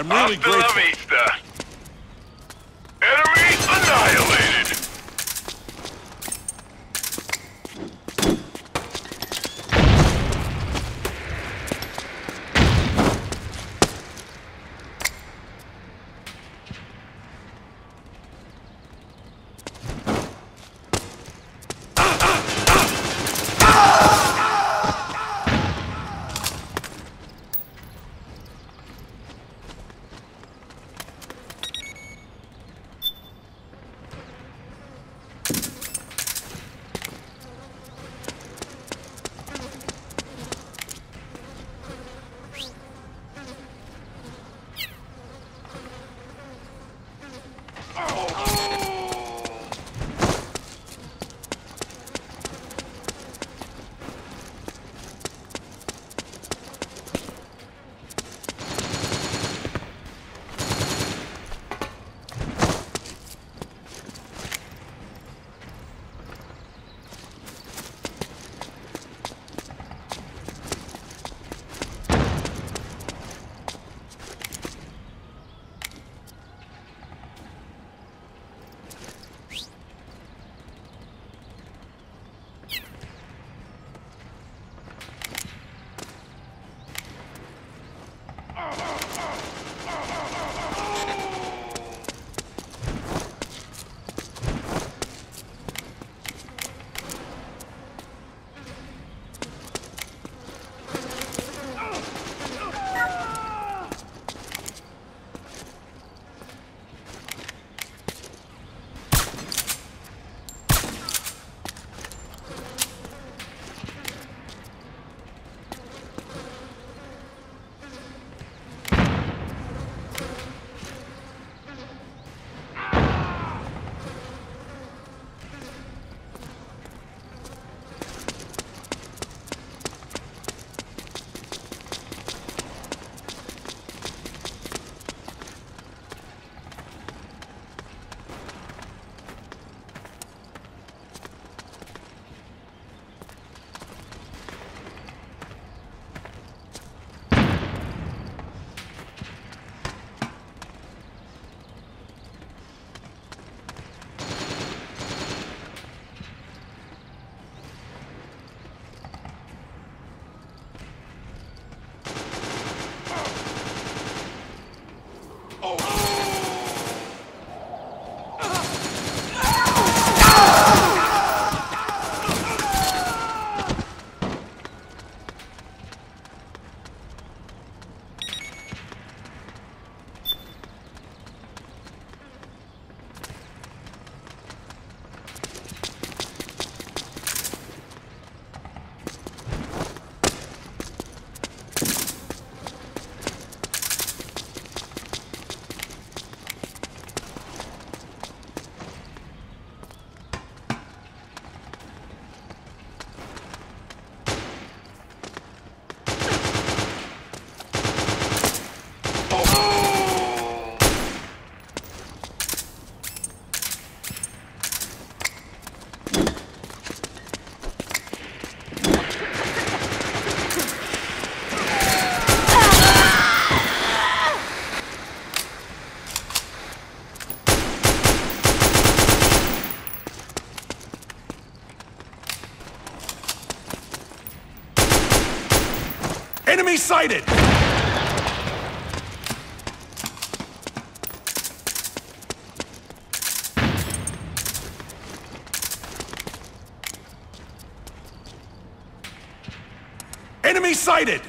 I'm really grateful. Enemy annihilated. Enemy sighted! Enemy sighted!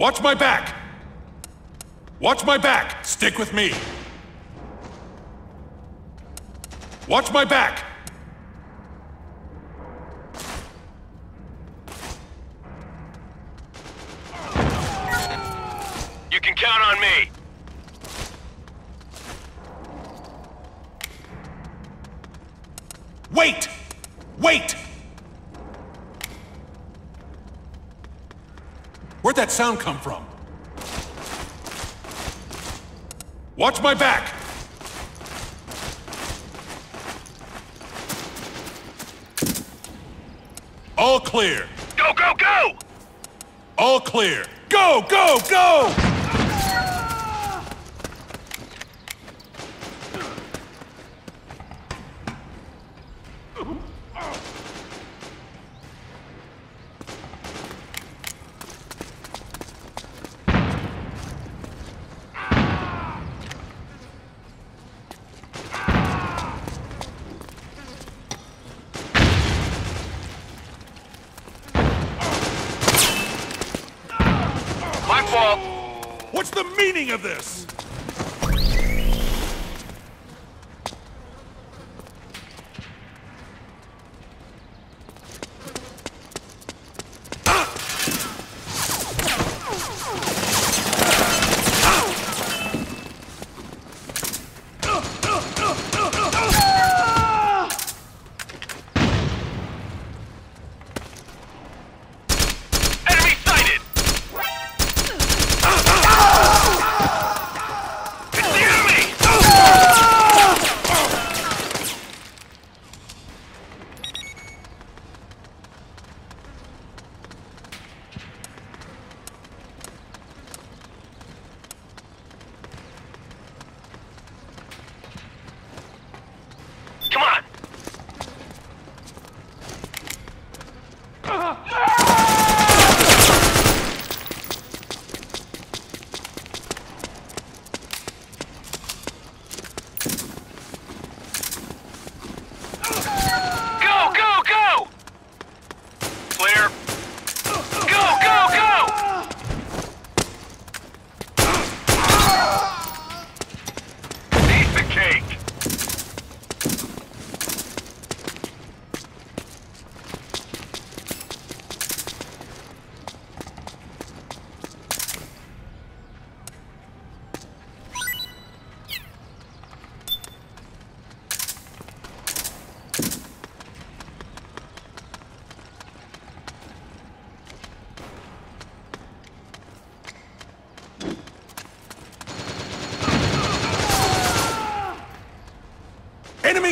Watch my back! Watch my back! Stick with me! Watch my back! You can count on me! Wait! Wait! Where'd that sound come from? Watch my back! All clear! Go, go, go! All clear! Go, go, go! What's the meaning of this?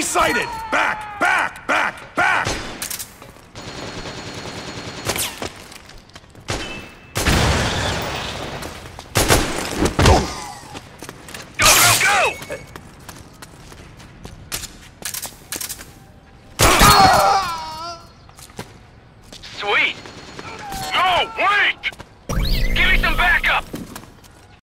Sighted! Back!